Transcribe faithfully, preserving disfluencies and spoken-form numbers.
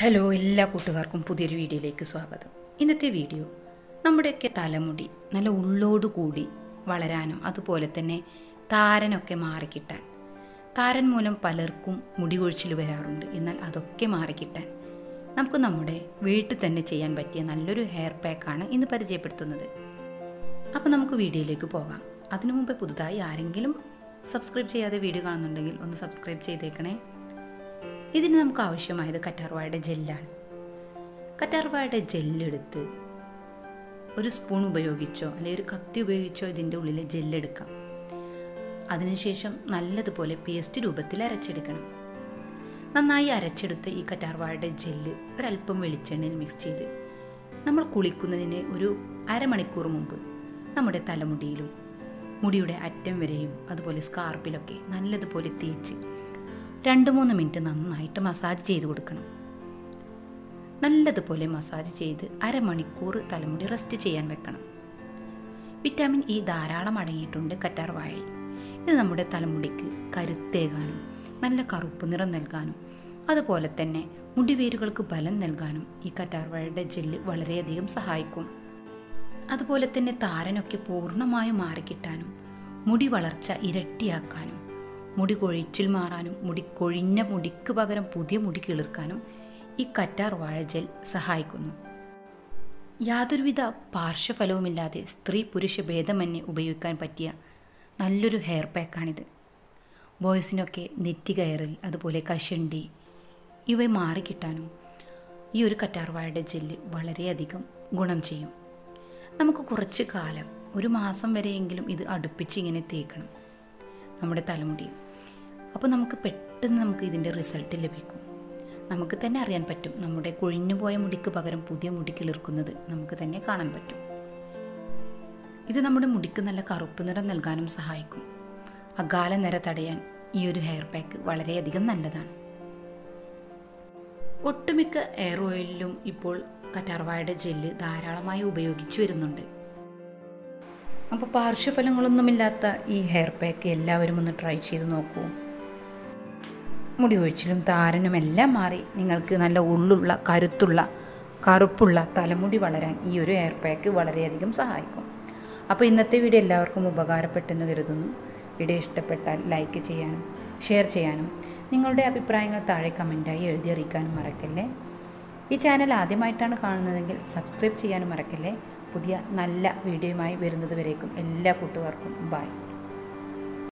Hello എല്ലാ കൂട്ടുകാർക്കും പുതിയൊരു വീഡിയോയിലേക്ക് സ്വാഗതം. ഇന്നത്തെ വീഡിയോ നമ്മുടെയൊക്കെ തലമുടി നല്ല ഉള്ളോട് കൂടി വളരാനും അതുപോലെ തന്നെ താരനൊക്കെ മാറിക്കിട്ടാൻ, താരൻ മൂലം പലർക്കും മുടി കൊഴിച്ചിൽ വരാറുണ്ട്. എന്നാൽ അതൊക്കെ മാറിക്കിട്ടാൻ നമുക്ക് നമ്മുടെ വീട്ടിൽ തന്നെ ചെയ്യാൻ പറ്റിയ നല്ലൊരു ഹെയർ പാക്കാണ് ഇന്ന് പരിചയപ്പെടുത്തുന്നത്. അപ്പോൾ നമുക്ക് വീഡിയോയിലേക്ക് പോകാം. അതിനു മുമ്പ് പുതുതായി ആരെങ്കിലും സബ്സ്ക്രൈബ് ചെയ്യാതെ വീഡിയോ കാണുന്നുണ്ടെങ്കിൽ ഒന്ന് സബ്സ്ക്രൈബ് ചെയ്തേക്കണേ. ഇതിന് നമുക്ക് ആവശ്യമായത് കറ്റാർവാഴയുടെ ജെല്ലാണ്. കറ്റാർവാഴയുടെ ജെല്ലെടുത്ത് ഒരു സ്പൂൺ ഉപയോഗിച്ചോ അല്ലെങ്കിൽ ഒരു കത്തി ഉപയോഗിച്ചോ ഇതിൻ്റെ ഉള്ളിൽ ജെല്ലെടുക്കാം. അതിനുശേഷം നല്ലതുപോലെ പേസ്റ്റ് രൂപത്തിൽ അരച്ചെടുക്കണം. നന്നായി അരച്ചെടുത്ത് ഈ കറ്റാർവാഴയുടെ ജെല്ല് ഒരല്പം വെളിച്ചെണ്ണയിൽ മിക്സ് ചെയ്ത് നമ്മൾ കുളിക്കുന്നതിന് ഒരു അരമണിക്കൂർ മുമ്പ് നമ്മുടെ തലമുടിയിലും മുടിയുടെ അറ്റം വരെയും അതുപോലെ സ്കാർപ്പിലൊക്കെ നല്ലതുപോലെ തേച്ച് രണ്ട് മൂന്ന് മിനിറ്റ് നന്നായിട്ട് മസാജ് ചെയ്ത് കൊടുക്കണം. നല്ലതുപോലെ മസാജ് ചെയ്ത് അരമണിക്കൂർ തലമുടി റെസ്റ്റ് ചെയ്യാൻ വെക്കണം. വിറ്റാമിൻ ഇ ധാരാളം അടങ്ങിയിട്ടുണ്ട് കറ്റാർവാഴയിൽ. ഇത് നമ്മുടെ തലമുടിക്ക് കരുത്തേകാനും നല്ല കറുപ്പ് നിറം നൽകാനും അതുപോലെ തന്നെ മുടിവേരുകൾക്ക് ബലം നൽകാനും ഈ കറ്റാർവാഴയുടെ ജെല്ല് വളരെയധികം സഹായിക്കും. അതുപോലെ തന്നെ താരനൊക്കെ പൂർണ്ണമായും മാറിക്കിട്ടാനും മുടി വളർച്ച ഇരട്ടിയാക്കാനും മുടി കൊഴിച്ചിൽ മാറാനും മുടി കൊഴിഞ്ഞ മുടിക്ക് പകരം പുതിയ മുടി കിളിർക്കാനും ഈ കറ്റാർവാഴ ജെൽ സഹായിക്കുന്നു. യാതൊരുവിധ പാർശ്വഫലവുമില്ലാതെ സ്ത്രീ പുരുഷ ഭേദമന്യേ ഉപയോഗിക്കാൻ പറ്റിയ നല്ലൊരു ഹെയർ പാക്കാണിത്. ബോയ്സിനൊക്കെ നെറ്റി കയറൽ അതുപോലെ കഷണ്ടി ഇവ മാറിക്കിട്ടാനും ഈ ഒരു കറ്റാർവാഴയുടെ ജെല്ല് വളരെയധികം ഗുണം ചെയ്യും. നമുക്ക് കുറച്ച് കാലം ഒരു മാസം വരെയെങ്കിലും ഇത് അടുപ്പിച്ച് ഇങ്ങനെ തേക്കണം നമ്മുടെ തലമുടിയിൽ. അപ്പോൾ നമുക്ക് പെട്ടെന്ന് നമുക്ക് ഇതിൻ്റെ റിസൾട്ട് ലഭിക്കും. നമുക്ക് തന്നെ അറിയാൻ പറ്റും നമ്മുടെ കൊഴിഞ്ഞുപോയ മുടിക്ക് പകരം പുതിയ മുടി കിളിർക്കുന്നത് നമുക്ക് തന്നെ കാണാൻ പറ്റും. ഇത് നമ്മുടെ മുടിക്ക് നല്ല കറുപ്പ് നിറം നൽകാനും സഹായിക്കും. അകാല നര തടയാൻ ഈ ഒരു ഹെയർ പാക്ക് വളരെയധികം നല്ലതാണ്. ഒട്ടുമിക്ക ഹെയർ ഓയിലിലും ഇപ്പോൾ കറ്റാർവാഴയുടെ ജെല്ല് ധാരാളമായി ഉപയോഗിച്ചു വരുന്നുണ്ട്. അപ്പോൾ പാർശ്വഫലങ്ങളൊന്നുമില്ലാത്ത ഈ ഹെയർ പാക്ക് എല്ലാവരും ഒന്ന് ട്രൈ ചെയ്ത് നോക്കൂ. മുടി കൊഴിച്ചിലും താരനും എല്ലാം മാറി നിങ്ങൾക്ക് നല്ല ഉള്ളുള്ള കരുത്തുള്ള കറുപ്പുള്ള തലമുടി വളരാൻ ഈ ഒരു ഹെയർ പാക്ക് വളരെയധികം സഹായിക്കും. അപ്പോൾ ഇന്നത്തെ വീഡിയോ എല്ലാവർക്കും ഉപകാരപ്പെട്ടെന്ന് കരുതുന്നു. വീഡിയോ ഇഷ്ടപ്പെട്ടാൽ ലൈക്ക് ചെയ്യാനും ഷെയർ ചെയ്യാനും നിങ്ങളുടെ അഭിപ്രായങ്ങൾ താഴെ കമൻറ്റായി എഴുതി അറിയിക്കാനും മറക്കല്ലേ. ഈ ചാനൽ ആദ്യമായിട്ടാണ് കാണുന്നതെങ്കിൽ സബ്സ്ക്രൈബ് ചെയ്യാനും മറക്കല്ലേ. പുതിയ നല്ല വീഡിയോയുമായി വരുന്നത് വരേക്കും എല്ലാ കൂട്ടുകാർക്കും ബൈ.